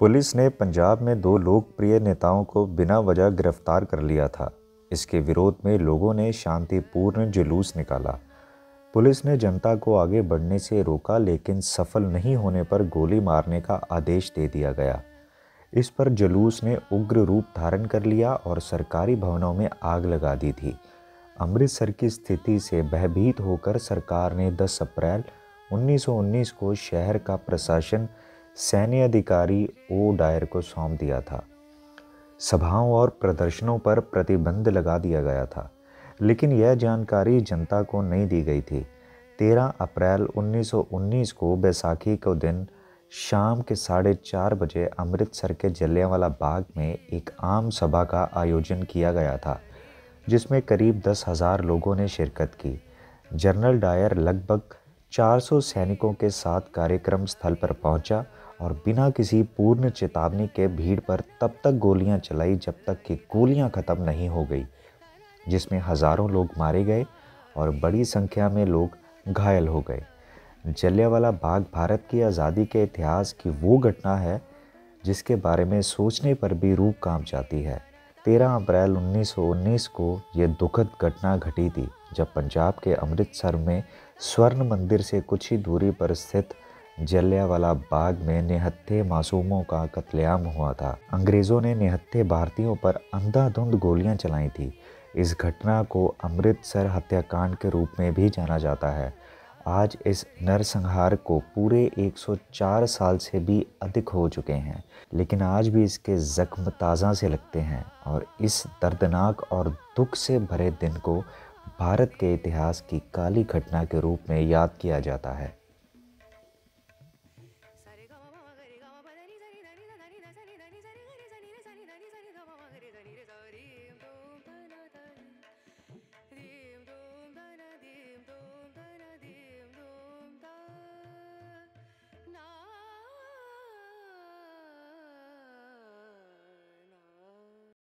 Police ने पंजाब में दो लोकप्रिय नेताओं को बिना वजह गिरफ्तार कर लिया था। इसके विरोध में लोगों ने शांतिपूर्ण जुलूस निकाला। पुलिस ने जनता को आगे बढ़ने से रोका, लेकिन सफल नहीं होने पर गोली मारने का आदेश दे दिया गया। इस पर जुलूस ने उग्र रूप धारण कर लिया और सरकारी भवनों में आग लगा दी थी। अमृतसर की स्थिति से भयभीत होकर सरकार ने 10 अप्रैल 1919 को शहर का प्रशासन सैन्य अधिकारी ओ डायर को सौंप दिया था। सभाओं और प्रदर्शनों पर प्रतिबंध लगा दिया गया था, लेकिन यह जानकारी जनता को नहीं दी गई थी। 13 अप्रैल 1919 को बैसाखी के दिन शाम के 4:30 बजे अमृतसर के जलियांवाला बाग में एक आम सभा का आयोजन किया गया था, जिसमें करीब 10,000 लोगों ने शिरकत की। जनरल डायर लगभग 400 सैनिकों के साथ कार्यक्रम स्थल पर पहुंचा और बिना किसी पूर्ण चेतावनी के भीड़ पर तब तक गोलियां चलाई जब तक कि गोलियां ख़त्म नहीं हो गई, जिसमें हज़ारों लोग मारे गए और बड़ी संख्या में लोग घायल हो गए। जलियांवाला बाग भारत की आज़ादी के इतिहास की वो घटना है जिसके बारे में सोचने पर भी रूह कांप जाती है। 13 अप्रैल 1919 को ये दुखद घटना घटी थी, जब पंजाब के अमृतसर में स्वर्ण मंदिर से कुछ ही दूरी पर स्थित जलियांवाला बाग में निहत्थे मासूमों का कत्लेआम हुआ था। अंग्रेज़ों ने निहत्थे भारतीयों पर अंधाधुंध गोलियां चलाई थी। इस घटना को अमृतसर हत्याकांड के रूप में भी जाना जाता है। आज इस नरसंहार को पूरे 104 साल से भी अधिक हो चुके हैं, लेकिन आज भी इसके जख्म ताज़ा से लगते हैं और इस दर्दनाक और दुख से भरे दिन को भारत के इतिहास की काली घटना के रूप में याद किया जाता है।